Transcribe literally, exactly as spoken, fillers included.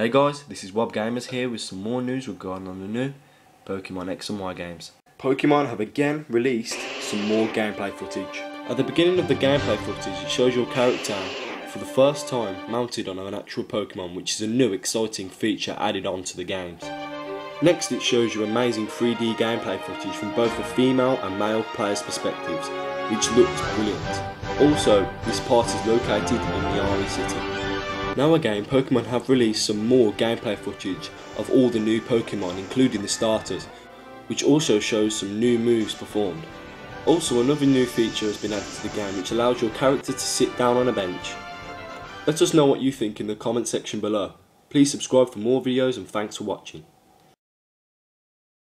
Hey guys, this is Wob Gamers here with some more news regarding on the new Pokemon X and Y games. Pokemon have again released some more gameplay footage. At the beginning of the gameplay footage, it shows your character for the first time mounted on an actual Pokemon, which is a new exciting feature added on to the games. Next it shows you amazing three D gameplay footage from both the female and male players' perspectives, which looks brilliant. Also, this part is located in Lumiose City. Now again, Pokemon have released some more gameplay footage of all the new Pokemon, including the starters, which also shows some new moves performed. Also, another new feature has been added to the game, which allows your character to sit down on a bench. Let us know what you think in the comment section below. Please subscribe for more videos and thanks for watching.